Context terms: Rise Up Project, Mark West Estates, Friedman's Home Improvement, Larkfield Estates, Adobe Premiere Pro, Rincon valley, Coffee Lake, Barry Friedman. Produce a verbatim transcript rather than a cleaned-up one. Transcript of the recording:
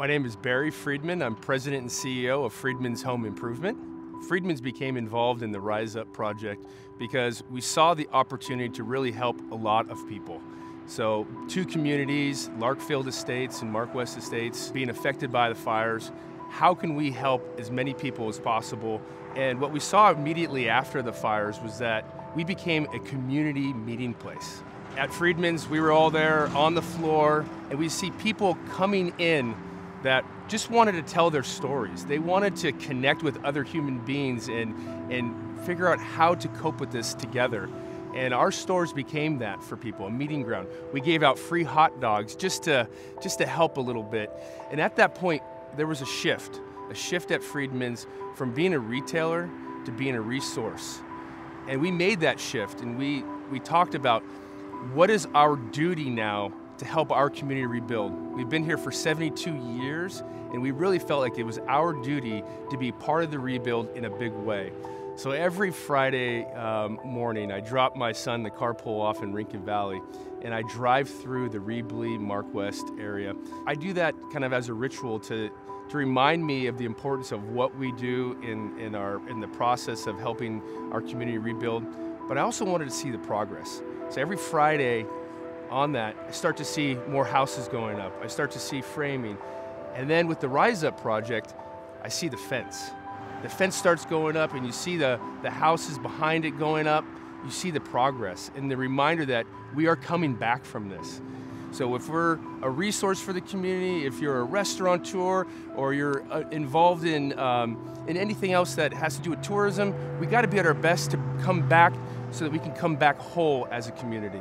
My name is Barry Friedman. I'm president and C E O of Friedman's Home Improvement. Friedman's became involved in the Rise Up Project because we saw the opportunity to really help a lot of people. So two communities, Larkfield Estates and Mark West Estates, being affected by the fires. How can we help as many people as possible? And what we saw immediately after the fires was that we became a community meeting place. At Friedman's, we were all there on the floor, and we see people coming in that just wanted to tell their stories. They wanted to connect with other human beings and, and figure out how to cope with this together. And our stores became that for people, a meeting ground. We gave out free hot dogs just to, just to help a little bit. And at that point, there was a shift, a shift at Friedman's from being a retailer to being a resource. And we made that shift, and we, we talked about what is our duty now to help our community rebuild. We've been here for seventy-two years, and we really felt like it was our duty to be part of the rebuild in a big way. So every Friday um, morning, I drop my son, the carpool, off in Rincon Valley, and I drive through the Ribley, Mark West area. I do that kind of as a ritual to, to remind me of the importance of what we do in, in, our, in the process of helping our community rebuild, but I also wanted to see the progress. So every Friday on that, I start to see more houses going up. I start to see framing. And then with the Rise Up Project, I see the fence. The fence starts going up, and you see the, the houses behind it going up. You see the progress and the reminder that we are coming back from this. So if we're a resource for the community, if you're a restaurateur or you're involved in, um, in anything else that has to do with tourism, we gotta be at our best to come back so that we can come back whole as a community.